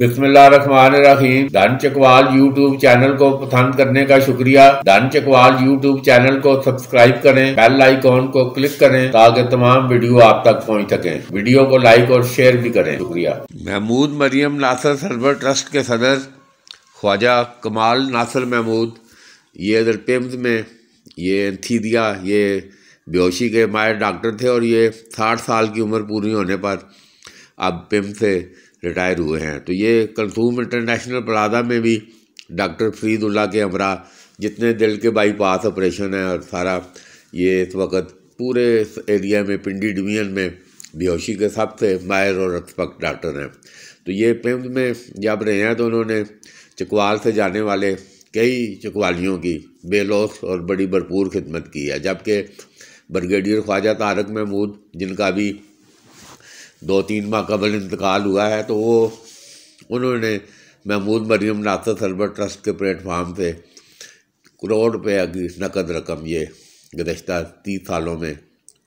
बिस्मिल्लाहिर्रहमानिर्रहीम। धन Chakwal YouTube channel को पसंद करने का शुक्रिया। धन चकवाल यूट्यूब चैनल को सब्सक्राइब करें, बेल आइकॉन को क्लिक करें ताकि तमाम वीडियो आप तक पहुंच सकें। वीडियो को लाइक और शेयर भी करें, शुक्रिया। महमूद मरियम नासिर सरवर ट्रस्ट के सदर ख्वाजा कमाल नासिर महमूद, ये इधर पिम्स में ये एंथीरिया ये बेहोशी के माहिर डॉक्टर थे और ये 60 साल की उम्र पूरी होने पर अब पिम्स से रिटायर हुए हैं। तो ये कंसूम इंटरनेशनल प्लाजा में भी डॉक्टर फरीदुल्ला के हमरा जितने दिल के बाईपास ऑपरेशन है और सारा ये इस वक्त पूरे इस एरिया में पिंडी डिवीजन में बेहोशी के सबसे माहिर और एक्सपर्ट डॉक्टर हैं। तो ये पिम्स में जब रहे हैं तो उन्होंने चकवाल से जाने वाले कई चकवालियों की बेलौस और बड़ी भरपूर खिदमत की है। जबकि ब्रिगेडियर ख्वाजा तारिक महमूद जिनका भी 2-3 माह कबल इंतकाल हुआ है, तो वो उन्होंने महमूद मरियम नासिर सरवर ट्रस्ट के प्लेटफार्म पे करोड़ रुपये की नकद रकम ये गुज़श्ता 30 सालों में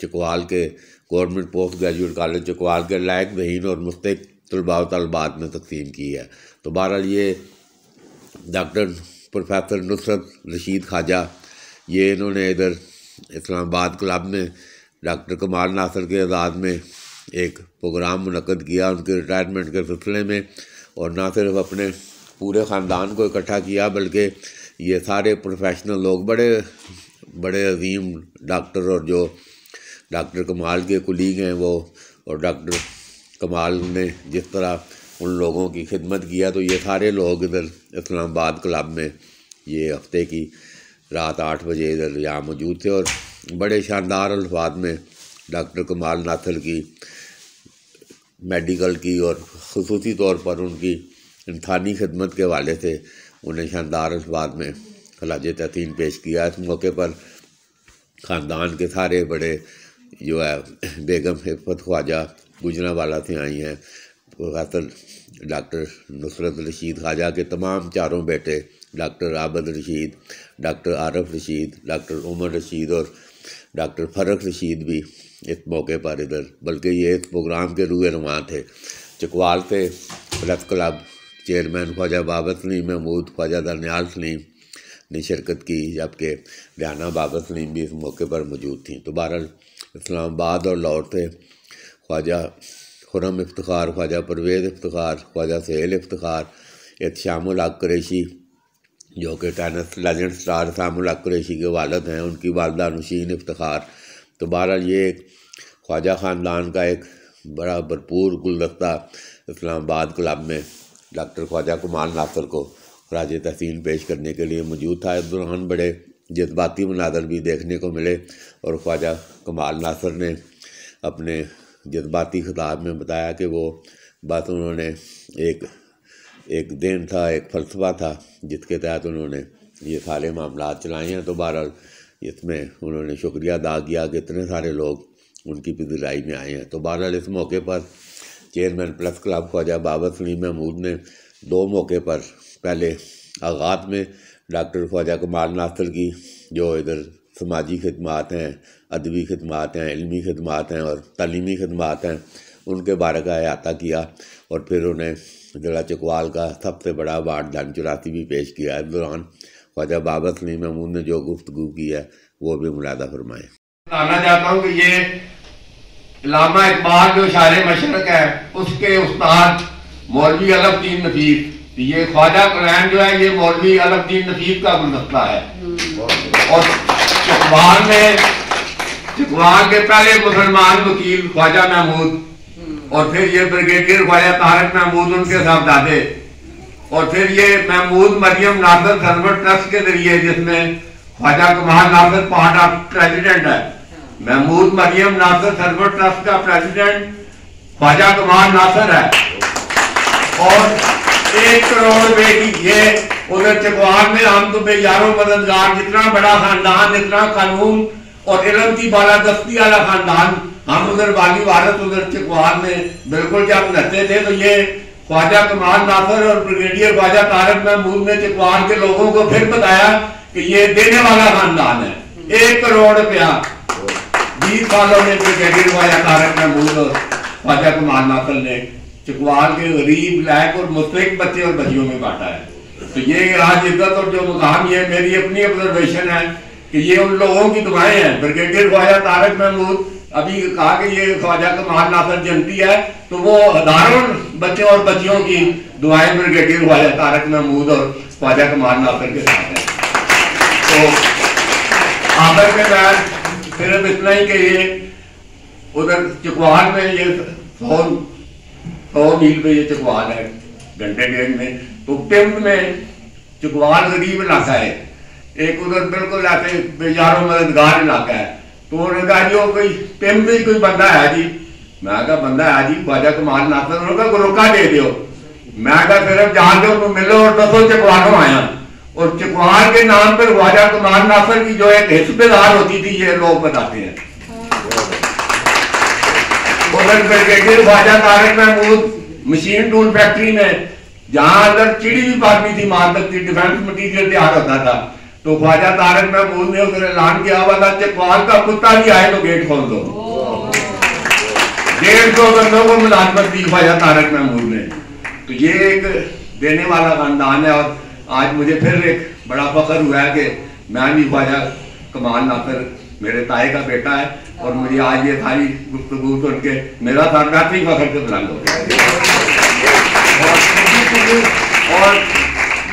चकवाल के government post graduate college Chakwal के लायक बहीन और मुस्तक तलबा और तलबात में तकसीम की है। तो बहरहाल ये डॉक्टर प्रोफेसर नुसरत रशीद ख्वाजा ये इन्होंने इधर इस्लामाबाद क्लब में डॉक्टर कमाल नासिर के आज़ाद में एक प्रोग्राम मुनक़द किया उनके रिटायरमेंट के सिलसिले में, और ना सिर्फ अपने पूरे ख़ानदान को इकट्ठा किया बल्कि ये सारे प्रोफेशनल लोग बड़े अजीम डॉक्टर और जो डॉक्टर कमाल के कुलीग हैं वो, और डॉक्टर कमाल ने जिस तरह उन लोगों की खिदमत किया, तो ये सारे लोग इधर इस्लामाबाद क्लब में ये हफ्ते की रात 8 बजे इधर यहाँ मौजूद थे और बड़े शानदार अल्फाज में डॉक्टर कमाल नासिर की मेडिकल की और ख़ुसूसी तौर पर उनकी इंसानी खिदमत के हवाले से उन्हें शानदार अल्फाज में खराजे तहसीन पेश किया। इस मौके पर ख़ानदान के सारे बड़े जो है बेगम हिफ्ज़ ख्वाजा गुजरांवाला से आई हैं, प्रोफेसर डॉक्टर नुसरत रशीद ख्वाजा के तमाम चारों बेटे doctor Abid Rashid, doctor Arif Rashid, doctor Umar Rashid और डॉक्टर फर्क रशीद भी इस मौके पर इधर, बल्कि ये इस प्रोग्राम के रूए रवां थे। चकवाल से press club chairman Khawaja Babar Saleem Mahmood, Khawaja Dalyal Saleem ने शिरकत की, जबकि रिहाना बाबर सलीम भी इस मौके पर मौजूद थी। तो बहरहाल इस्लामाबाद और लाहौर से ख्वाजा हरम इफ्तिखार, ख्वाजा परवेज़ इफ्तिखार, ख्वाजा सहल इफ्तिखार, शामुला कुरैशी जो कि टेनिस लेजेंड स्टार सामुला कुरैशी के वालिद हैं, उनकी वालदा नुशीन इफ्तिखार। तो बहरहाल ये एक ख्वाजा ख़ानदान का एक बड़ा भरपूर गुलदस्ता इस्लामाबाद क्लब में डॉक्टर ख्वाजा कमाल नासिर को ख़राज तहसीन पेश करने के लिए मौजूद था। इस दौरान बड़े जज्बाती मनाज़र भी देखने को मिले और ख्वाजा कमाल नासिर ने अपने जज्बाती खिताब में बताया कि वो बात उन्होंने एक दिन था, एक फलसफा था जिसके तहत उन्होंने ये सारे मामला चलाए हैं। तो बहरहाल इसमें उन्होंने शुक्रिया अदा किया कि इतने सारे लोग उनकी पिदराई में आए हैं। तो बहरहाल इस मौके पर chairman press club Khawaja Babar Saleem Mahmood ने 2 मौके पर पहले आगात में डॉक्टर ख्वाजा कमाल नासिर की जो इधर समाजी खिदमात हैं, अदबी खिदमात हैं, इल्मी खिदमात हैं और तालीमी खिदमात हैं, उनके बारे का अहाता किया और फिर उन्हें ज़िला चकवाल का सबसे बड़ा अवार्ड धन 84 भी पेश किया। इस दौरान ख्वाजा बाबर सलीम महमूद ने जो गुफ्तगू की है वो भी मुलादा फरमाए। बताना चाहता हूँ कि ये अल्लामा इकबाल जो शायर मशरक है उसके उस्ताद मौलवी अलबद्दीन नसीर, ये ख्वाजा कुरान जो है ये मौलवी अलबद्दीन नसीर का गुलदस्ता है। और चकवाल में चकवाल के पहले मुसलमान वकील ख्वाजा महमूद और फिर ये ब्रिगेडियर ख्वाजा तारिक महमूद उनके साहबजादे, और फिर ये महमूद मरियम नासिर सरवर ट्रस्ट के जरिए जिसमें Khwaja Kamal Nasir part of president है, महमूद मरियम नासिर सरवर ट्रस्ट का प्रेसिडेंट ख्वाजा कमाल नासिर है। और 1 करोड़ रुपए की ये उधर चकवाल में हम तुम्हें यारों मददगार, जितना बड़ा खानदान इतना कानून और इलम की बालादस्ती वाला खानदान, हम उधर वाली वारत उधर चकवाल में बिल्कुल जब रहते थे तो ये ख्वाजा कमाल नासिर और ब्रिगेडियर ख्वाजा तारिक महमूद ने चकवाल के लोगों को फिर बताया कि ये देने वाला खानदान है। 1 करोड़ रुपया 20 सालों में ब्रिगेडियर ख्वाजा तारिक महमूद और ख्वाजा कमाल नासिर ने चकवाल के गरीब लायक और मुस्तहिक बच्चे और बच्चियों में बांटा है। तो ये राह जिद्दत और जो मुकाम, ये मेरी अपनी ऑब्जर्वेशन है कि ये उन लोगों की दुआएं हैं। ब्रिगेडियर ख्वाजा तारिक महमूद अभी कहा कि ये ख्वाजा कमाल नासिर जयंती है, तो वो हजारों बच्चों और बच्चियों की दुआएं ब्रिगेडियर ख्वाजा तारिक महमूद और ख्वाजा कमाल नासिर के साथ है। तो आखिर के बाद सिर्फ इतना ही कि ये उधर चकवाल में ये 100 मील पे ये चकवाल है घंटे डेढ़ में, तो पिंड में चकवाल गरीब इलाका है, एक उधर बिल्कुल आते बेचारों मददगार इलाका है। तो उन्होंने कहा जी कोई पिंड में कोई बंदा है जी, मैं कहा बंदा है जी ख्वाजा कमाल नासिर, उन्होंने कहा रोका दे दो, मैं कहा सिर्फ जा दो तो मिलो और दसो चकवालों आया। और चकवाल के नाम पर ख्वाजा कमाल नासिर की जो एक हिस्सेदार होती थी ये लोग बताते हैं। उधर brigadier Khawaja Tariq Mahmood machine tool factory में जहाँ अंदर चिड़ी भी पाती थी वहां तक की डिफेंस मटीरियल तैयार होता था, तो ख्वाजा तारिक महमूद ने उसने ऐलान किया हुआ था चकवाल का कुत्ता भी आए तो गेट खोल दो। 150 बंदों को मुलाजमत दी ख्वाजा तारिक महमूद ने। तो ये एक देने वाला खानदान है और आज मुझे फिर एक बड़ा फख्र हुआ है कि मैं भी ख्वाजा कमाल नासिर मेरे ताए का बेटा है और मुझे आज ये सारी गुफ्तगू करके मेरा सार्वजनिक फख्र से बुलंद हो गया। और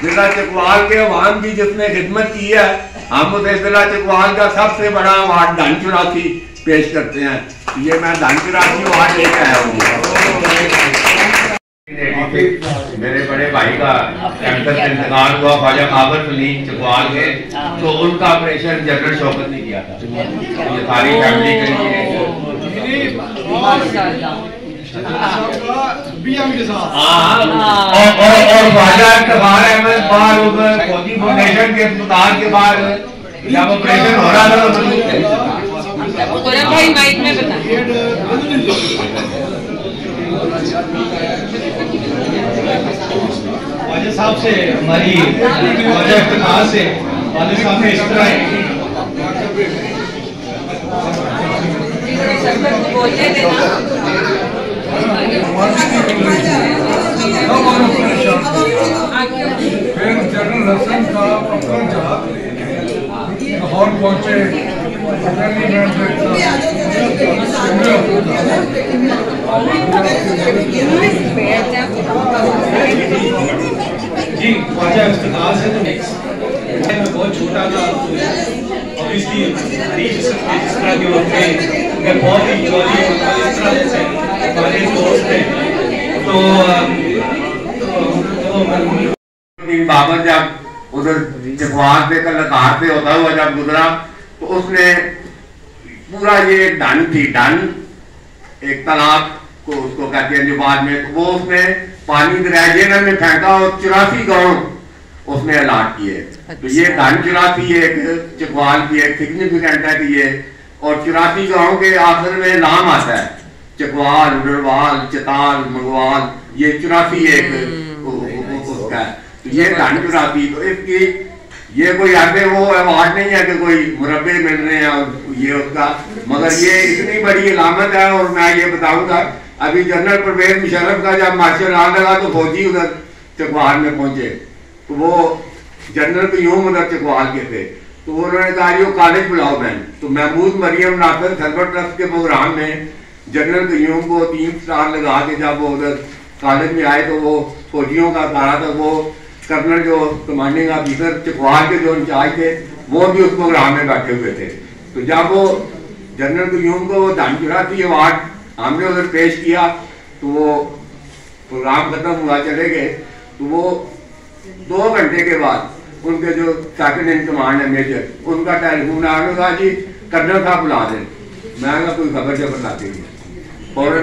जिला चकवाल के अवाम की जिसने खिदमत की है, हम उसे जिला चकवाल का सबसे बड़ा अवार्ड धन चौरासी पेश करते हैं। ये मैं धन चौरासी अवार्ड लेकर आया हूँ। मेरे बड़े भाई का कैंसर से इंतकाल हुआ ख्वाजा बाबर सलीम चकवाल के, तो उनका ऑपरेशन जनरल शौकत ने किया था। ये सारी फैमिली के लिए और ख्वाजा इफ्तिखार अहमद बार उधर फौजी फाउंडेशन के अस्पताल के बाद जब ऑपरेशन हो रहा था ख्वाजा साहब से हमारी ख्वाजा इफ्तिखार से ख्वाजा साहब ने इस तरह जनरल हसन का अपना जहाज लाहौर पहुंचे जी ख्वाजा इफ्तिखार से। तो मैं बहुत छोटा था और इसलिए जिस तरह के वक्त मैं बहुत ही जॉली इस तरह जैसे हमारे दोस्त हैं। बाबर जब उधर चकवाल से कलकार से होता हुआ जब गुजरा तो उसने पूरा ये एक डन थी, डन एक तालाब को उसको कहते हैं जो बाद में, तो वो उसने पानी दरिया में फेंका और 84 गांव उसने अलाट किए। तो ये डन 84 एक चकवाल की एक सिग्निफिकेंट है कि ये, और 84 गांव के आखिर में नाम आता है चकवाल, डरवाल, चताल, मंगवाल, ये 84 एक उसका है। तो ये धान 84, तो इसकी ये कोई आगे वो अवार्ड नहीं है कि कोई मुरबे मिल रहे हैं और ये उसका, मगर ये इतनी बड़ी इलामत है। और मैं ये बताऊंगा अभी जनरल परवेज मुशर्रफ का जब मार्शल आर्ट लगा तो फौजी उधर चकवाल में पहुंचे, तो वो जनरल तो यूं उधर चकवाल के थे, तो उन्होंने कहा कॉलेज बुलाओ बहन। तो महमूद मरियम नासिर सरवर ट्रस्ट के प्रोग्राम में जनरल कईयों को 3 स्टार लगा के जब वो उधर कॉलेज में आए तो वो फौजियों का सारा, तो वो कर्नल जो कमांडिंग ऑफिसर चकवाल के जो इंचार्ज थे वो भी उस प्रोग्राम में बैठे हुए थे। तो जब वो जनरल कईयों को धन चौरासी अवार्ड हमने उधर पेश किया तो वो प्रोग्राम खत्म हुआ, चले गए। तो वो 2 घंटे के बाद उनके जो सेकंड इन कमांड है मेजर, उनका टेलीफोन आने लगा जी कर्नल साहब बुला दें। मैं कोई खबर जबर लाती है बूट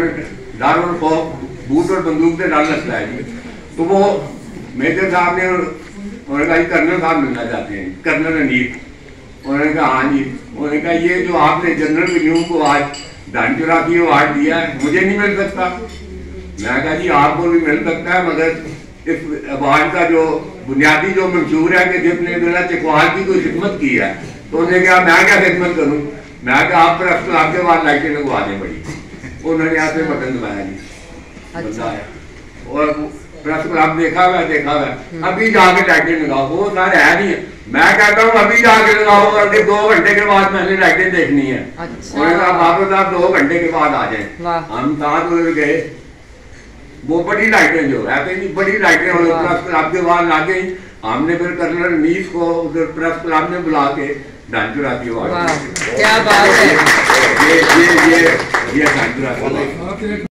और बंदूक से डर लगता है। तो वो मेजर साहब ने उन्होंने कहा कर्नल साहब मिलना चाहते हैं, कर्नल अनीत। उन्होंने कहा हाँ जी। उन्होंने कहा ये जो आपने जनरल कयूम को आज धन चौरासी अवार्ड दिया है मुझे नहीं मिल सकता। मैं कहा जी आपको भी मिल सकता है, मगर इस अवार्ड का जो बुनियादी जो मंशूर है कि जिसने मेरा चकवाल की कोई खिदमत की है। तो उन्होंने कहा मैं क्या खिदमत करूँ, मैं कहा आप पर आपके बाद लाइटें लगवा दें बड़ी। उन्होंने यहाँ पे बटन दबाया जी, अच्छा। और प्रेस क्लब देखा हुआ है अभी जाके टाइटल लगाओ। वो सर है नहीं, मैं कहता हूँ अभी जाके लगाओ और 2 घंटे के बाद मैंने टाइटल देखनी है। और साहब 2 घंटे के बाद आ जाए। हम ताज गए, वो बड़ी लाइटें जो ऐसे नहीं बड़ी लाइटें प्रेस क्लब के बाहर ला गई। हमने फिर कर्नल मीस को उधर प्रेस क्लब में बुला के क्या बात है ये